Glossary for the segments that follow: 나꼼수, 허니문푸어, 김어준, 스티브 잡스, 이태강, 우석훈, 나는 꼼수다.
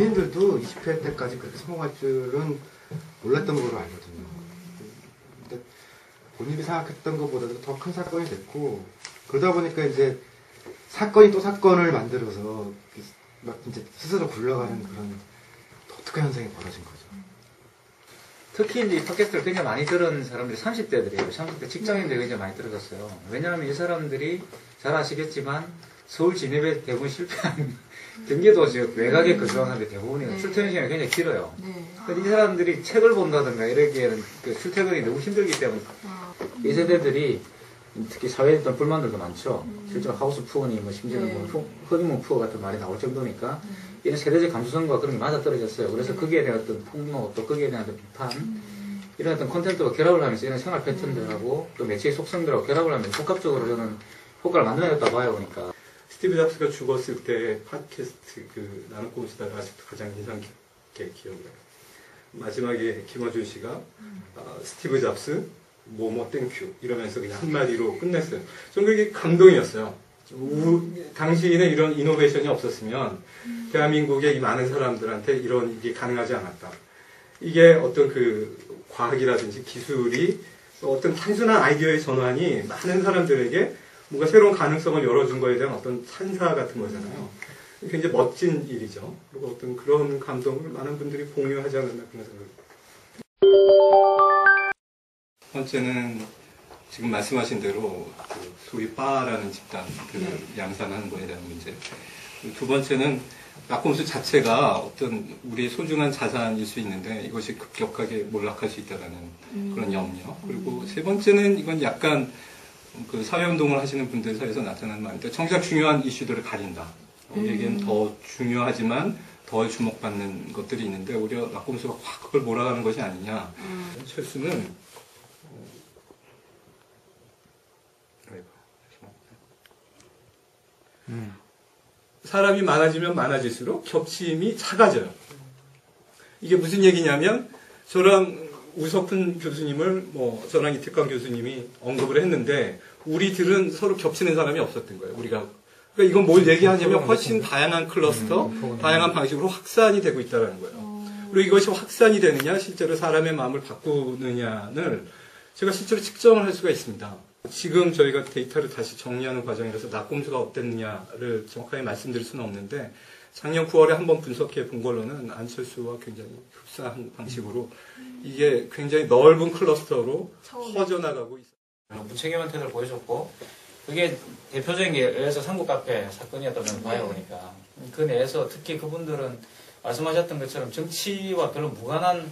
본인들도 20회 때까지 그렇게 성공할 줄은 몰랐던 걸로 알거든요. 근데 본인이 생각했던 것보다도 더 큰 사건이 됐고, 그러다 보니까 이제 사건이 또 사건을 만들어서 막 이제 스스로 굴러가는 그런 독특한 현상이 벌어진 거죠. 특히 이제 이 팟캐스트를 굉장히 많이 들은 사람들이 30대들이에요. 30대 직장인들이 굉장히 많이 들어갔어요. 왜냐하면 이 사람들이 잘 아시겠지만 서울 진입에 대부분 실패한 경기도 지역 외곽에 거주하는 사람들이 대부분이 출퇴근 시간이 굉장히 길어요. 근데 이 사람들이 책을 본다든가 이러기에는 그 출퇴근이 너무 힘들기 때문에 이 세대들이 특히 사회에 있던 불만들도 많죠. 실제로 하우스푸어니 뭐 심지어는 뭐 허니문푸어 같은 말이 나올 정도니까 이런 세대적 감수성과 그런 게 맞아떨어졌어요. 그래서 거기에 대한 어떤 폭로, 또 거기에 대한 어떤 비판, 이런 어떤 콘텐츠와 결합을 하면서 이런 생활 패턴들하고 또 매체의 속성들하고 결합을 하면서 복합적으로 저는 효과를 만들어냈다고 봐요. 그러니까 스티브 잡스가 죽었을 때 팟캐스트 그 나는 꼼수다가 아직도 가장 인상 깊게 기억나요. 마지막에 김어준 씨가 스티브 잡스 뭐뭐 땡큐 이러면서 그냥 한마디로 끝냈어요. 좀 그게 감동이었어요. 당시에는 이런 이노베이션이 없었으면 대한민국의 이 많은 사람들한테 이런 게 가능하지 않았다. 이게 어떤 그 과학이라든지 기술이 어떤 단순한 아이디어의 전환이 많은 사람들에게 뭔가 새로운 가능성을 열어준 거에 대한 어떤 찬사 같은 거잖아요. 굉장히 멋진 일이죠. 그리고 어떤 그런 감동을 많은 분들이 공유하지 않았나 그런 생각입니다. 첫 번째는 지금 말씀하신 대로 그 소위 빠라는 집단 양산하는 거에 대한 문제. 두 번째는 낙꼼수 자체가 어떤 우리의 소중한 자산일 수 있는데 이것이 급격하게 몰락할 수 있다라는 그런 염려. 그리고 세 번째는 이건 약간 그 사회운동을 하시는 분들 사이에서 나타나는 말인데 정작 중요한 이슈들을 가린다. 우리에겐 더 중요하지만 더 주목받는 것들이 있는데 오히려 낙꼼수가 확 그걸 몰아가는 것이 아니냐. 철수는 사람이 많아지면 많아질수록 겹침이 작아져요. 이게 무슨 얘기냐면 저랑 우석훈 교수님을 저랑 이태강 교수님이 언급을 했는데 우리들은 서로 겹치는 사람이 없었던 거예요. 우리가 그러니까 이건 뭘 얘기하냐면 훨씬 다양한 클러스터, 다양한 방식으로 확산이 되고 있다는 거예요. 그리고 이것이 확산이 되느냐, 실제로 사람의 마음을 바꾸느냐를 제가 실제로 측정을 할 수가 있습니다. 지금 저희가 데이터를 다시 정리하는 과정이라서 낙꼼수가 어땠느냐를 정확하게 말씀드릴 수는 없는데 작년 9월에 한번 분석해 본 걸로는 안철수와 굉장히 흡사한 방식으로 이게 굉장히 넓은 클러스터로 퍼져나가고 있어요. 무책임한 태도를 보여줬고 그게 대표적인 게 그래서 삼국카페 사건이었다고 저는 봐요. 보니까 그 내에서 특히 그분들은 말씀하셨던 것처럼 정치와 별로 무관한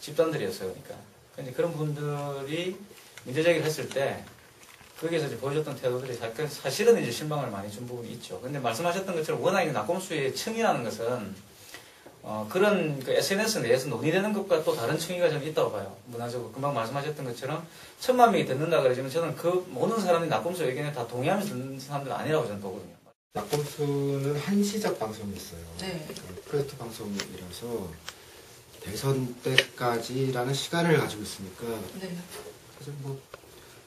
집단들이었어요. 그러니까 그런 분들이 문제제기를 했을 때 거기에서 이제 보여줬던 태도들이 사실은 이제 실망을 많이 준 부분이 있죠. 근데 말씀하셨던 것처럼 워낙에 낙꼼수의 층이라는 것은 그런 그 SNS 내에서 논의되는 것과 또 다른 층위가 좀 있다고 봐요. 문화적으로 금방 말씀하셨던 것처럼 1,000만 명이 듣는다 그러지만 저는 그 모든 사람이 낙꼼수 의견에 다 동의하면서 듣는 사람들은 아니라고 저는 보거든요. 낙꼼수는 한시적 방송이 있어요. 네. 프로젝트 방송이라서 대선 때까지라는 시간을 가지고 있으니까 네. 사실 뭐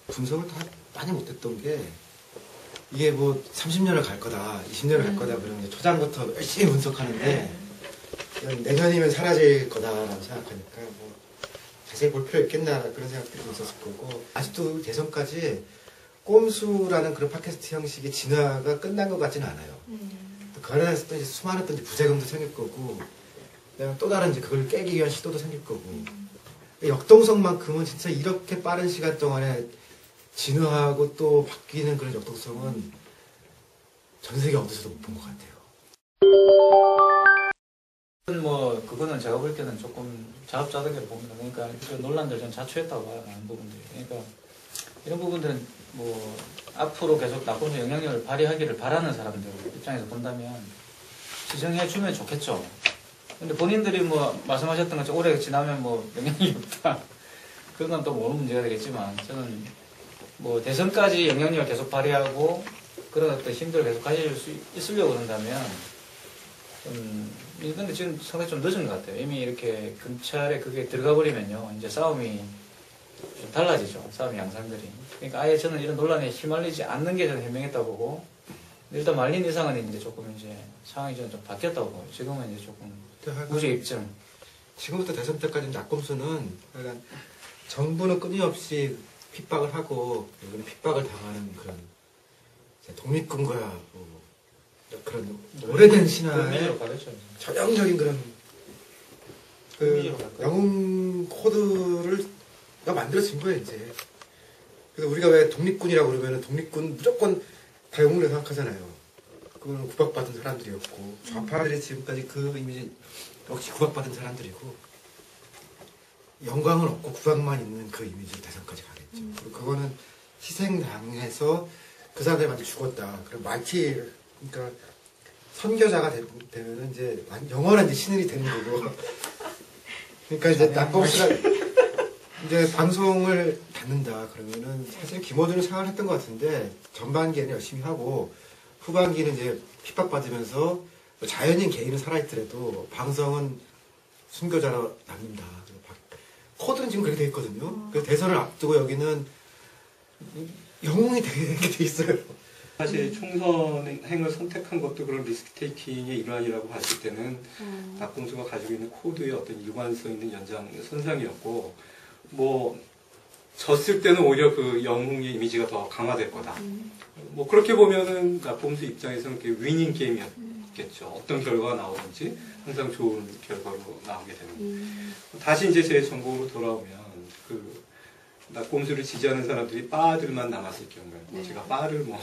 분석을 다 많이 못했던 게 이게 뭐 30년을 갈 거다, 20년을 갈 거다 그러면 초장부터 열심히 분석하는데 내년이면 사라질 거다라고 생각하니까 뭐 자세히 볼 필요 있겠나 그런 생각들이 있었을 거고 아직도 대선까지 꼼수라는 그런 팟캐스트 형식의 진화가 끝난 것 같지는 않아요. 관련해서 또 이제 수많은 또 이제 부재금도 생길 거고 또 다른 이제 그걸 깨기 위한 시도도 생길 거고 역동성만큼은 진짜 이렇게 빠른 시간 동안에 진화하고 또 바뀌는 그런 역동성은 전 세계 어디서도 못 본 것 같아요. 그거는 제가 볼 때는 조금 자업자득으로 봅니다. 그러니까 그 논란들 좀 자초했다고 봐요. 많은 부분들이. 그러니까 이런 부분들은 앞으로 계속 낙꼼수 영향력을 발휘하기를 바라는 사람들 입장에서 본다면 지정해주면 좋겠죠. 근데 본인들이 말씀하셨던 것처럼 오래 지나면 영향이 없다. 그런 건 또 모르는 문제가 되겠지만, 저는 대선까지 영향력을 계속 발휘하고, 그런 어떤 힘들을 계속 가질 수 있으려고 그런다면, 근데 지금 상당히 좀 늦은 것 같아요. 이미 이렇게 검찰에 그게 들어가 버리면요. 이제 싸움이 좀 달라지죠. 싸움 양상들이. 그러니까 아예 저는 이런 논란에 휘말리지 않는 게 저는 현명했다고 보고, 일단 말린 이상은 이제 조금 이제 상황이 좀 바뀌었다고 봐요. 지금은 이제 조금 우리 입장. 지금부터 대선 때까지는 나꼼수는 약간 정부는 끊임없이 핍박을 하고 이번에 핍박을 당하는 그런 독립군과 뭐 그런 오래된 신화의 전형적인 그런 그 영웅 코드를 만들어진 거예요 이제. 그래서 우리가 왜 독립군이라고 그러면 독립군 무조건 다 영웅이라고 생각하잖아요. 그건 구박받은 사람들이었고 좌파들이 지금까지 그 이미지 역시 구박받은 사람들이고 영광은 없고 구박만 있는 그 이미지를 대상까지 가겠죠. 그리고 그거는 희생당해서 그 사람들이 완전 죽었다. 그럼 마티르, 그러니까 선교자가 되면 이제 영원한 신인이 되는 거고. 그러니까 이제 나꼼수가 이제 방송을 닫는다 그러면은 사실 김어준은 상을 했던 것 같은데 전반기에는 열심히 하고 후반기는 이제 핍박받으면서 자연인 개인은 살아있더라도 방송은 순교자로 남는다. 코드는 지금 그렇게 돼 있거든요. 그래서 대선을 앞두고 여기는 영웅이 되게 돼 있어요. 사실 총선행을 선택한 것도 그런 리스크테이킹의 일환이라고 봤을 때는 나꼼수가 가지고 있는 코드의 어떤 일관성 있는 연장선상이었고 뭐 졌을 때는 오히려 그 영웅의 이미지가 더 강화될 거다. 뭐 그렇게 보면은 나꼼수 입장에서는 그게 위닝 게임이었겠죠. 어떤 결과가 나오든지 항상 좋은 결과로 나오게 되는. 다시 이제 제 전공으로 돌아오면 그 나꼼수를 지지하는 사람들이 빠들만 남았을 경우에 뭐 제가 빠를 뭐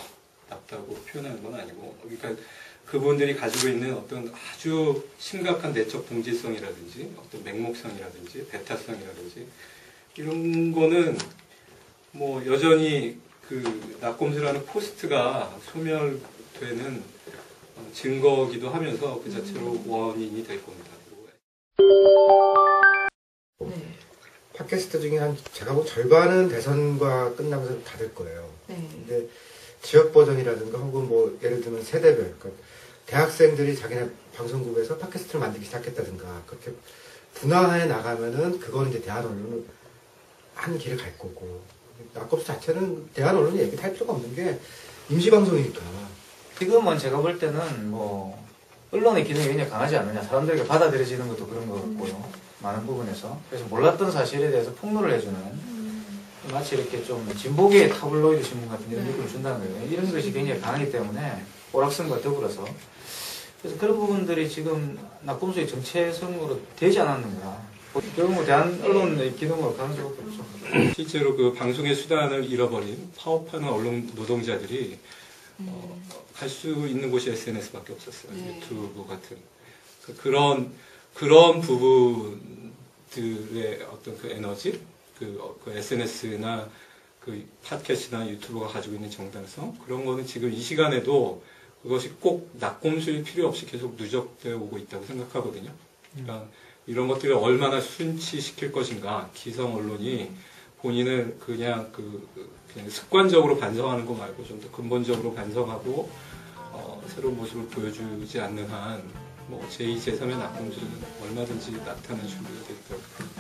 낫다고 표현하는 건 아니고 그러니까 그분들이 가지고 있는 어떤 아주 심각한 내적 동질성이라든지 어떤 맹목성이라든지 배타성이라든지 이런 거는 뭐 여전히 그 나꼼수라는 포스트가 소멸되는 증거이기도 하면서 그 자체로 원인이 될 겁니다. 네. 팟캐스트 중에 한 제가 뭐 절반은 대선과 끝나면서 다 될 거예요. 네. 근데 지역 버전이라든가 혹은 뭐 예를 들면 세대별 그러니까 대학생들이 자기네 방송국에서 팟캐스트를 만들기 시작했다든가 그렇게 분화해 나가면은 그건 이제 대한 언론은 한 길을 갈 거고 나꼼수 자체는 대한 언론이 얘기 할 필요가 없는 게 임시 방송이니까. 지금은 제가 볼 때는 뭐 언론의 기능이 왜냐 강하지 않느냐 사람들에게 받아들여지는 것도 그런 것 같고요. 많은 부분에서 그래서 몰랐던 사실에 대해서 폭로를 해주는 마치 이렇게 좀 진보계의 타블로이드 신문 같은 이런 느낌을 준다는 거예요. 이런 것이 굉장히 강하기 때문에 오락성과 더불어서 그래서 그런 부분들이 지금 나꼼수의 정체성으로 되지 않았는가. 결국 뭐 대한 언론의 기능으로 가는 수밖에 없죠. 실제로 그 방송의 수단을 잃어버린 파업하는 언론 노동자들이 갈 수 있는 곳이 SNS밖에 없었어요. 유튜브 같은 그런 부분들의 어떤 그 에너지, 그 SNS나 그 팟캐스트나 유튜브가 가지고 있는 정당성 그런 거는 지금 이 시간에도 그것이 꼭 나꼼수일 필요 없이 계속 누적되어 오고 있다고 생각하거든요. 그러니까 이런 것들을 얼마나 순치시킬 것인가 기성 언론이 본인을 그냥 습관적으로 반성하는 거 말고 좀 더 근본적으로 반성하고 새로운 모습을 보여주지 않는 한 뭐 제2, 제3의 나꼼수는 얼마든지 나타날 준비가 되어 있다고.